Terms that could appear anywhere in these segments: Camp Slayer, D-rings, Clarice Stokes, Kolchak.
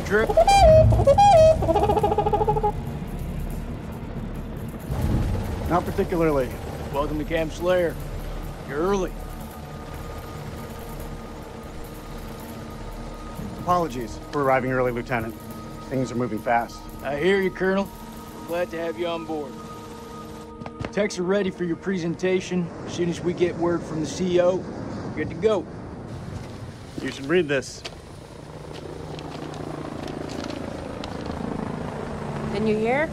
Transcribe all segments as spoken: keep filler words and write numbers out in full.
We drift. Not particularly. Welcome to Camp Slayer. You're early. Apologies for arriving early, Lieutenant. Things are moving fast. I hear you, Colonel. Glad to have you on board. Techs are ready for your presentation. As soon as we get word from the C E O, good to go. You should read this. Didn't you hear?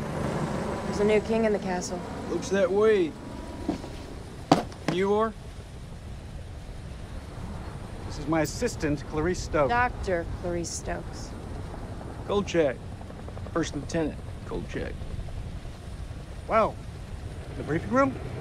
There's a new king in the castle. Looks that way. You are? This is my assistant, Clarice Stokes. Doctor Clarice Stokes. Kolchak. First Lieutenant Kolchak. Wow. The briefing room?